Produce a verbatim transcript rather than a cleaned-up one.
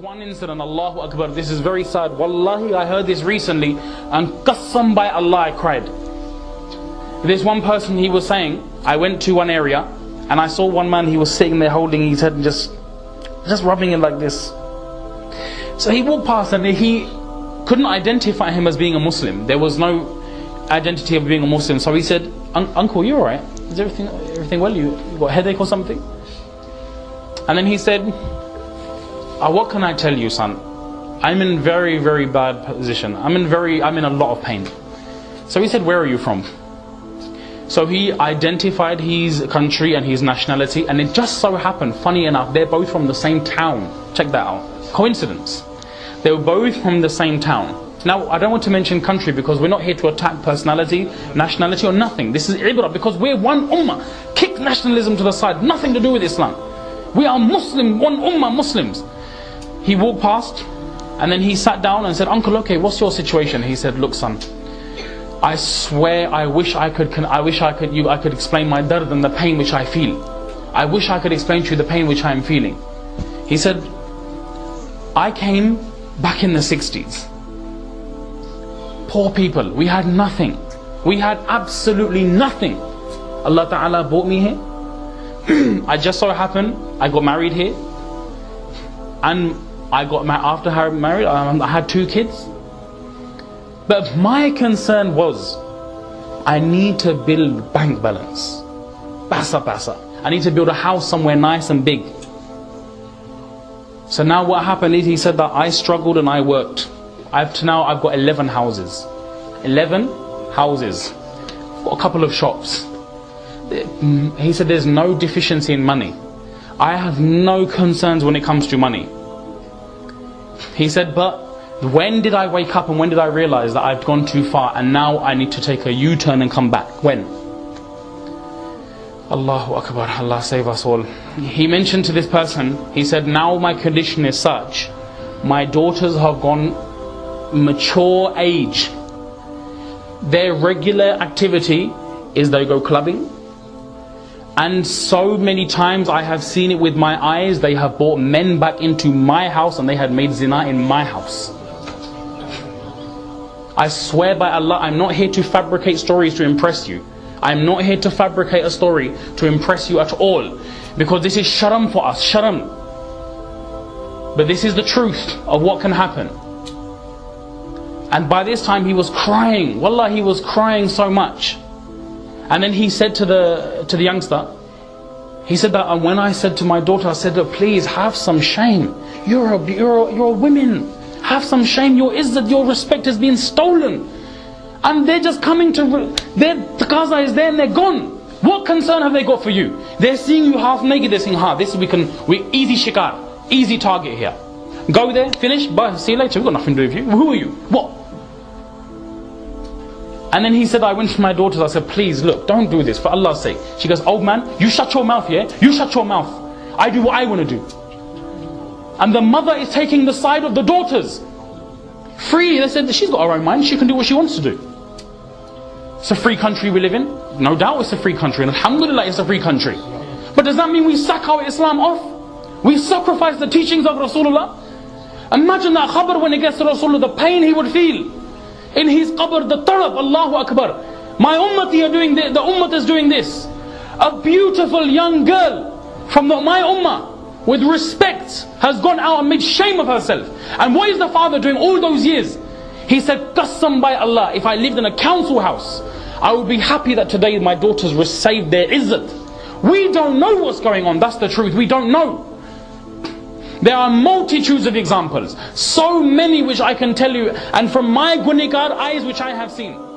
One incident, Allahu Akbar, this is very sad. Wallahi, I heard this recently, and Qasam by Allah, I cried. This one person, he was saying, I went to one area, and I saw one man, he was sitting there holding his head and just, just rubbing it like this. So he walked past and he couldn't identify him as being a Muslim. There was no identity of being a Muslim. So he said, Uncle, you alright? Is everything, everything well? You, you got a headache or something? And then he said, Uh, what can I tell you, son? I'm in very, very bad position. I'm in very, I'm in a lot of pain. So he said, where are you from? So he identified his country and his nationality, and it just so happened, funny enough, they're both from the same town. Check that out. Coincidence. They were both from the same town. Now, I don't want to mention country because we're not here to attack personality, nationality or nothing. This is ibrah because we're one ummah. Kick nationalism to the side. Nothing to do with Islam. We are Muslim, one ummah Muslims. He walked past and then he sat down and said, Uncle, okay, what's your situation? He said, look, son, I swear I wish I could, can, I wish I could, you, I could explain my dard and the pain which I feel. I wish I could explain to you the pain which I am feeling. He said, I came back in the sixties. Poor people, we had nothing. We had absolutely nothing. Allah Ta'ala brought me here. I just so happened, I got married here. And I got my, after I married, I had two kids. But my concern was, I need to build bank balance. Pasa pasa. I need to build a house somewhere nice and big. So now what happened is he said that I struggled and I worked. I've now I've got eleven houses. eleven houses. Got a couple of shops. He said there's no deficiency in money. I have no concerns when it comes to money. He said, but when did I wake up and when did I realize that I've gone too far and now I need to take a U-turn and come back? When? Allahu Akbar, Allah save us all. He mentioned to this person, he said, now my condition is such, my daughters have gone mature age. Their regular activity is they go clubbing. And so many times I have seen it with my eyes, they have brought men back into my house and they had made zina in my house. I swear by Allah, I'm not here to fabricate stories to impress you. I'm not here to fabricate a story to impress you at all. Because this is sharam for us, sharam. But this is the truth of what can happen. And by this time he was crying. Wallah, he was crying so much. And then he said to the to the youngster, he said that, and when I said to my daughter, I said, look, please have some shame. You're a, you're a, you're a woman. Have some shame. Your izzat, your respect has been stolen. And they're just coming to, their taqaza is there and they're gone. What concern have they got for you? They're seeing you half naked. They're saying, ha, this we can, we easy shikar, easy target here. Go there, finish, bye, see you later. We've got nothing to do with you. Who are you? What? And then he said, I went to my daughters, I said, please look, don't do this for Allah's sake. She goes, old man, you shut your mouth, yeah? You shut your mouth. I do what I want to do. And the mother is taking the side of the daughters. Free, they said, she's got her own mind, she can do what she wants to do. It's a free country we live in. No doubt it's a free country, and Alhamdulillah it's a free country. But does that mean we sack our Islam off? We sacrifice the teachings of Rasulullah? Imagine that khabar when it gets to Rasulullah, the pain he would feel. In his qabr, the tarab, Allahu Akbar. My ummati are doing this, the ummat is doing this. A beautiful young girl from the, my ummah, with respect, has gone out and made shame of herself. And what is the father doing all those years? He said, Qasam by Allah, if I lived in a council house, I would be happy that today my daughters were saved their izzat. We don't know what's going on, that's the truth, we don't know. There are multitudes of examples, so many which I can tell you, and from my Gunigar eyes which I have seen.